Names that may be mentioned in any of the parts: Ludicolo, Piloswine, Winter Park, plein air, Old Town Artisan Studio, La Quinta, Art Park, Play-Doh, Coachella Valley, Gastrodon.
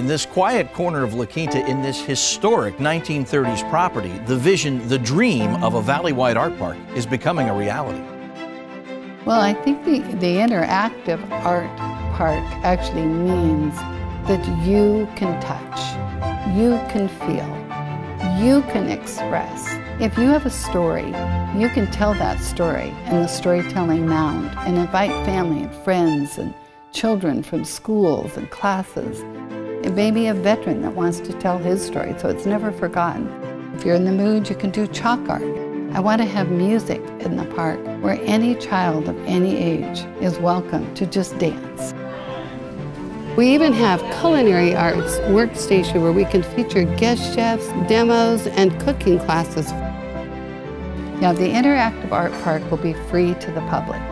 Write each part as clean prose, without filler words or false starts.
in this quiet corner of La Quinta in this historic 1930s property, the vision, the dream of a valley-wide art park is becoming a reality. Well, I think the interactive art park actually means that you can touch, you can feel, you can express. If you have a story, you can tell that story in the storytelling mound and invite family and friends and children from schools and classes. It may be a veteran that wants to tell his story, so it's never forgotten. If you're in the mood, you can do chalk art. I want to have music in the park where any child of any age is welcome to just dance. We even have culinary arts workstation where we can feature guest chefs, demos, and cooking classes. Now, the interactive art park will be free to the public.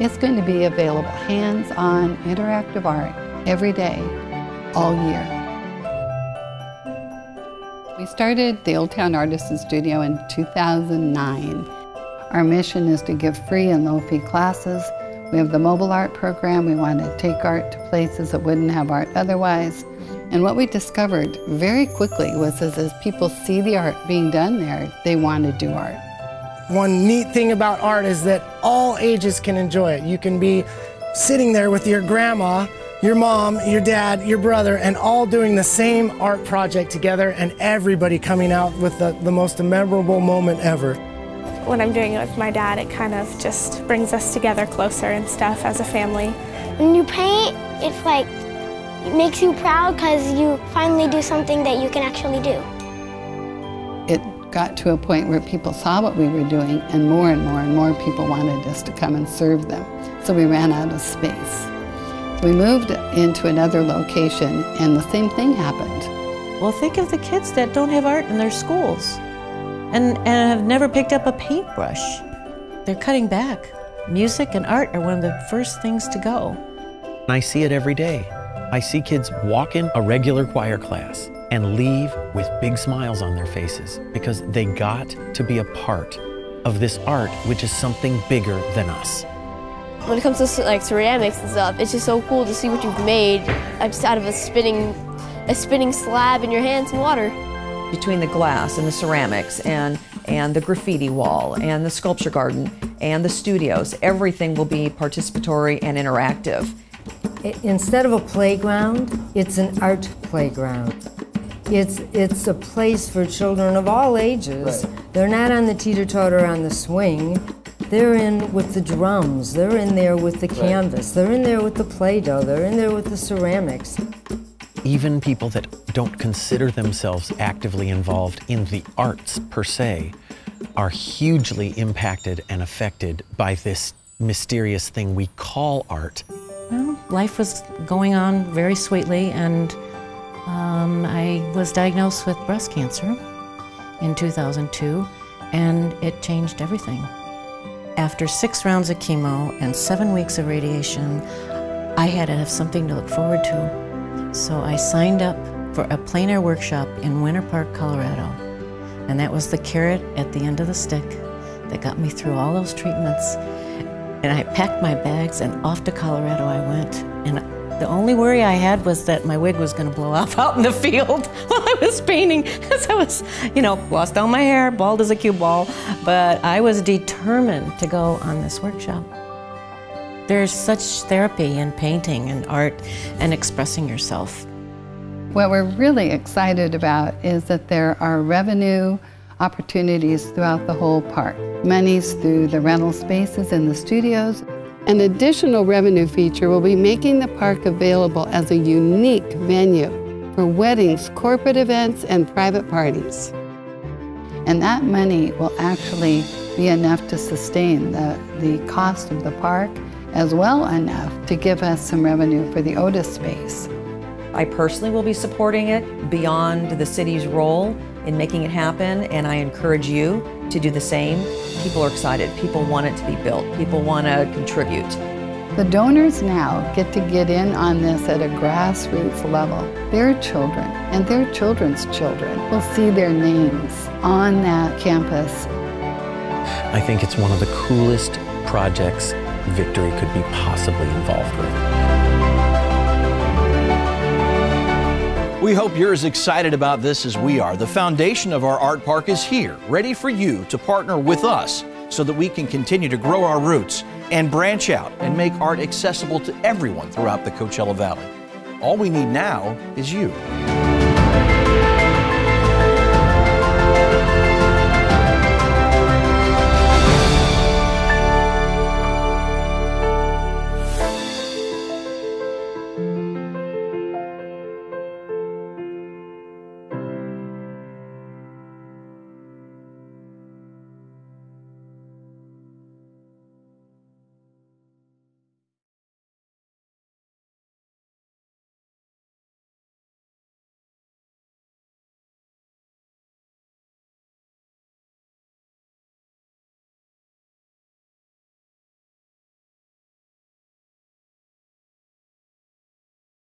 It's going to be available, hands-on interactive art every day, all year. We started the Old Town Artisan Studio in 2009. Our mission is to give free and low-fee classes. We have the mobile art program. We want to take art to places that wouldn't have art otherwise. And what we discovered very quickly was that as people see the art being done there, they want to do art. One neat thing about art is that all ages can enjoy it. You can be sitting there with your grandma, your mom, your dad, your brother, and all doing the same art project together, and everybody coming out with the most memorable moment ever. When I'm doing it with my dad, it kind of just brings us together closer and stuff as a family. When you paint, it's like, it makes you proud because you finally do something that you can actually do. It got to a point where people saw what we were doing, and more and more people wanted us to come and serve them. So we ran out of space. We moved into another location, and the same thing happened. Well, think of the kids that don't have art in their schools and have never picked up a paintbrush. They're cutting back. Music and art are one of the first things to go. I see it every day. I see kids walk in a regular choir class and leave with big smiles on their faces because they got to be a part of this art, which is something bigger than us. When it comes to like ceramics and stuff, it's just so cool to see what you've made just out of a spinning slab in your hands in water. Between the glass and the ceramics and the graffiti wall and the sculpture garden and the studios, everything will be participatory and interactive. Instead of a playground, it's an art playground. It's a place for children of all ages. Right. They're not on the teeter-totter on the swing. They're in with the drums. They're in there with the canvas. They're in there with the Play-Doh. They're in there with the ceramics. Even people that don't consider themselves actively involved in the arts per se are hugely impacted and affected by this mysterious thing we call art. Well, life was going on very sweetly, and I was diagnosed with breast cancer in 2002, and it changed everything. After 6 rounds of chemo and 7 weeks of radiation, I had to have something to look forward to. So I signed up for a plein air workshop in Winter Park, Colorado. And that was the carrot at the end of the stick that got me through all those treatments. And I packed my bags and off to Colorado I went. And the only worry I had was that my wig was going to blow off out in the field while I was painting, because I was, you know, lost all my hair, bald as a cue ball, but I was determined to go on this workshop. There's such therapy in painting and art and expressing yourself. What we're really excited about is that there are revenue opportunities throughout the whole park. Monies through the rental spaces and the studios. An additional revenue feature will be making the park available as a unique venue for weddings, corporate events, and private parties. And that money will actually be enough to sustain the cost of the park, as well enough to give us some revenue for the Otis space. I personally will be supporting it beyond the city's role in making it happen, and I encourage you to do the same. People are excited. People want it to be built. People want to contribute. The donors now get to get in on this at a grassroots level. Their children and their children's children will see their names on that campus. I think it's one of the coolest projects Victory could be possibly involved with. We hope you're as excited about this as we are. The foundation of our Art Park is here, ready for you to partner with us so that we can continue to grow our roots and branch out and make art accessible to everyone throughout the Coachella Valley. All we need now is you.